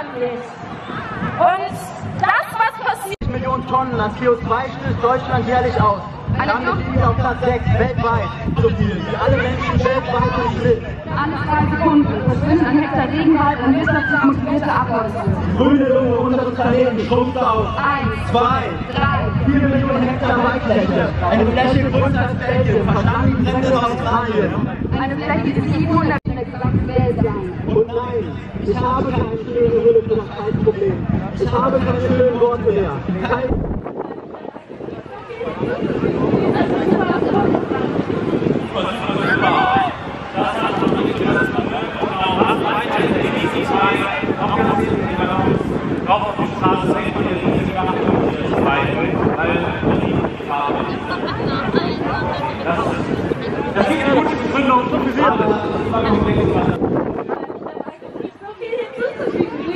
machen ist. Und das, was passiert... 6 Millionen Tonnen an CO2 stößt Deutschland jährlich aus. Damit liegen wir auf Platz 6 weltweit. So viel wie alle Menschen weltweit uns wissen. Alle 2 Sekunden verschwinden ein Hektar Regenwald und müssen Abholzung. Grüne Lunge unseres Planeten schrumpft auf 1, 2, 3, 4 Millionen Hektar Waldfläche. Eine Fläche größer als Belgien, verstanden die Grenze nach Australien. Eine Fläche, die 700 in der gesamten Welt sein. Und nein, ich habe keine schöne Hülle für das Zeitproblem. Ich habe keine schönen Worte mehr. Das ist eine gute Begründung und wir sehen das. I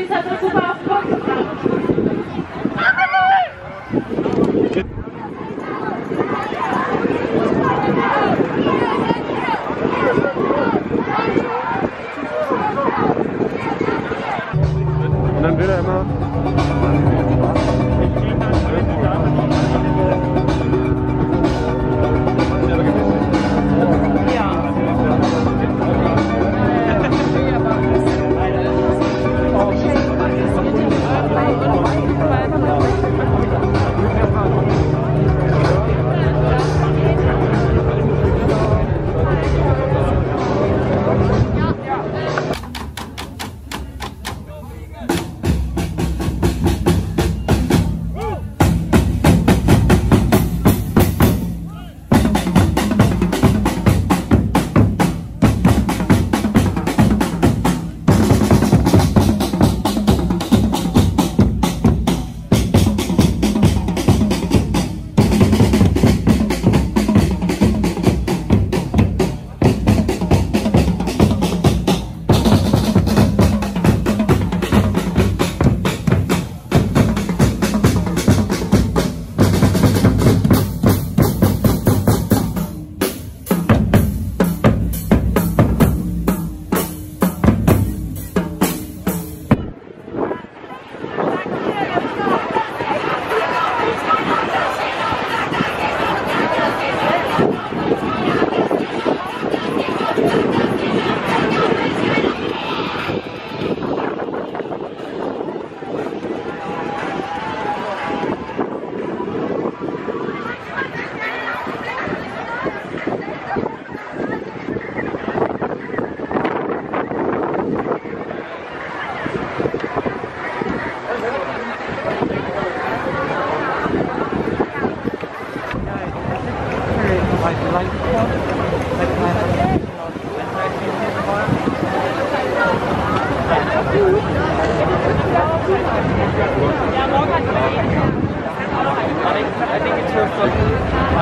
think it's just like, I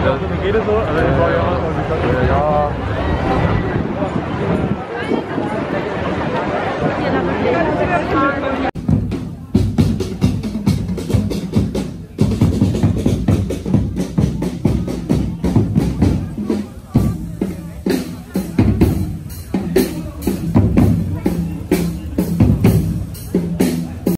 don't know, geht es so? Also, ja.